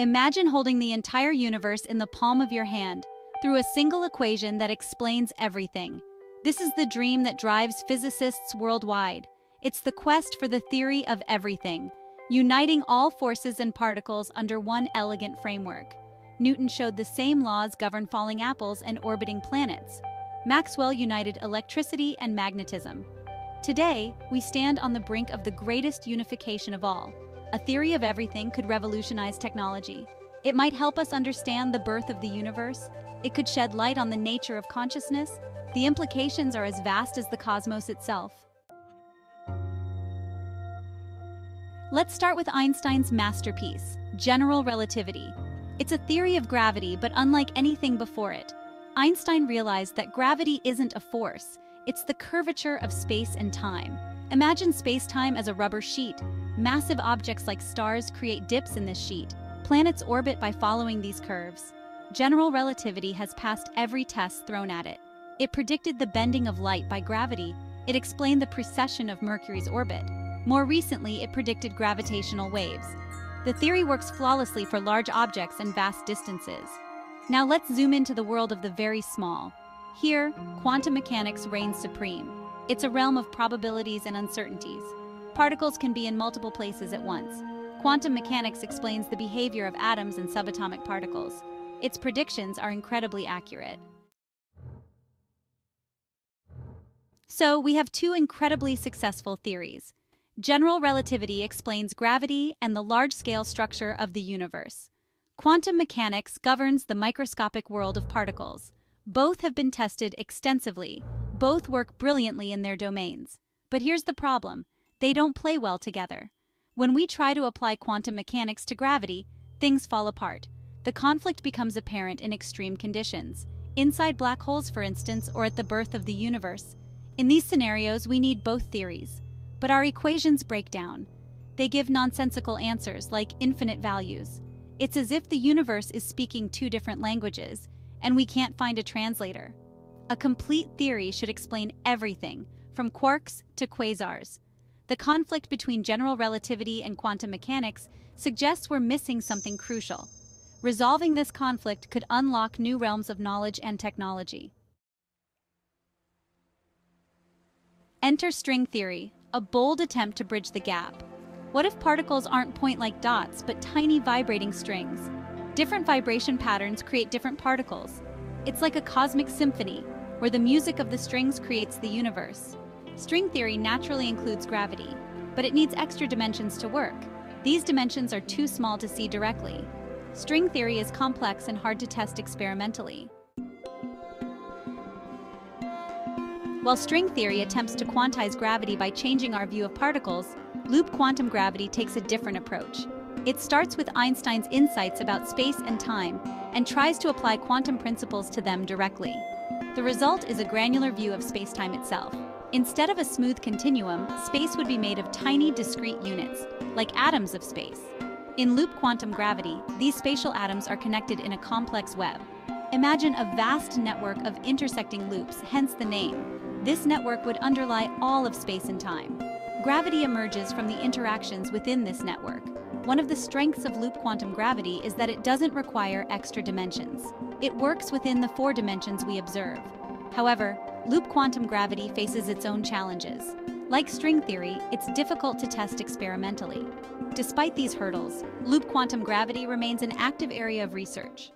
Imagine holding the entire universe in the palm of your hand through a single equation that explains everything. This is the dream that drives physicists worldwide. It's the quest for the theory of everything, uniting all forces and particles under one elegant framework. Newton showed the same laws govern falling apples and orbiting planets. Maxwell united electricity and magnetism. Today, we stand on the brink of the greatest unification of all. A theory of everything could revolutionize technology. It might help us understand the birth of the universe. It could shed light on the nature of consciousness. The implications are as vast as the cosmos itself. Let's start with Einstein's masterpiece, General Relativity. It's a theory of gravity, but unlike anything before it. Einstein realized that gravity isn't a force, it's the curvature of space and time. Imagine space-time as a rubber sheet. Massive objects like stars create dips in this sheet. Planets orbit by following these curves. General relativity has passed every test thrown at it. It predicted the bending of light by gravity. It explained the precession of Mercury's orbit. More recently, it predicted gravitational waves. The theory works flawlessly for large objects and vast distances. Now let's zoom into the world of the very small. Here, quantum mechanics reigns supreme. It's a realm of probabilities and uncertainties. Particles can be in multiple places at once. Quantum mechanics explains the behavior of atoms and subatomic particles. Its predictions are incredibly accurate. So we have two incredibly successful theories. General relativity explains gravity and the large-scale structure of the universe. Quantum mechanics governs the microscopic world of particles. Both have been tested extensively. Both work brilliantly in their domains. But here's the problem. They don't play well together. When we try to apply quantum mechanics to gravity, things fall apart. The conflict becomes apparent in extreme conditions. Inside black holes, for instance, or at the birth of the universe. In these scenarios, we need both theories. But our equations break down. They give nonsensical answers like infinite values. It's as if the universe is speaking two different languages, and we can't find a translator. A complete theory should explain everything, from quarks to quasars. The conflict between general relativity and quantum mechanics suggests we're missing something crucial. Resolving this conflict could unlock new realms of knowledge and technology. Enter string theory. A bold attempt to bridge the gap. What if particles aren't point-like dots, but tiny vibrating strings? Different vibration patterns create different particles. It's like a cosmic symphony, where the music of the strings creates the universe. String theory naturally includes gravity, but it needs extra dimensions to work. These dimensions are too small to see directly. String theory is complex and hard to test experimentally. While string theory attempts to quantize gravity by changing our view of particles, loop quantum gravity takes a different approach. It starts with Einstein's insights about space and time and tries to apply quantum principles to them directly. The result is a granular view of space-time itself. Instead of a smooth continuum, space would be made of tiny, discrete units, like atoms of space. In loop quantum gravity, these spatial atoms are connected in a complex web. Imagine a vast network of intersecting loops, hence the name. This network would underlie all of space and time. Gravity emerges from the interactions within this network. One of the strengths of loop quantum gravity is that it doesn't require extra dimensions. It works within the four dimensions we observe. However, loop quantum gravity faces its own challenges. Like string theory, it's difficult to test experimentally. Despite these hurdles, loop quantum gravity remains an active area of research.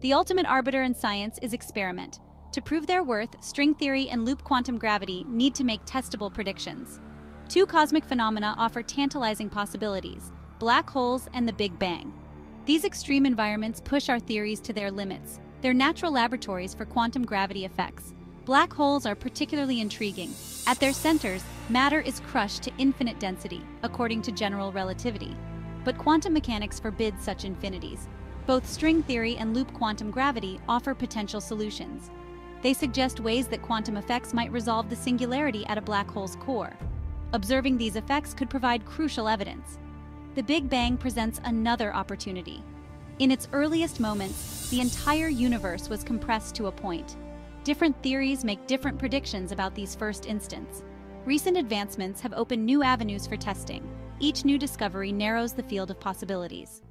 The ultimate arbiter in science is experiment. To prove their worth, string theory and loop quantum gravity need to make testable predictions. Two cosmic phenomena offer tantalizing possibilities: black holes and the Big Bang. These extreme environments push our theories to their limits. They're natural laboratories for quantum gravity effects. Black holes are particularly intriguing. At their centers, matter is crushed to infinite density, according to general relativity. But quantum mechanics forbids such infinities. Both string theory and loop quantum gravity offer potential solutions. They suggest ways that quantum effects might resolve the singularity at a black hole's core. Observing these effects could provide crucial evidence. The Big Bang presents another opportunity. In its earliest moments, the entire universe was compressed to a point. Different theories make different predictions about these first instants. Recent advancements have opened new avenues for testing. Each new discovery narrows the field of possibilities.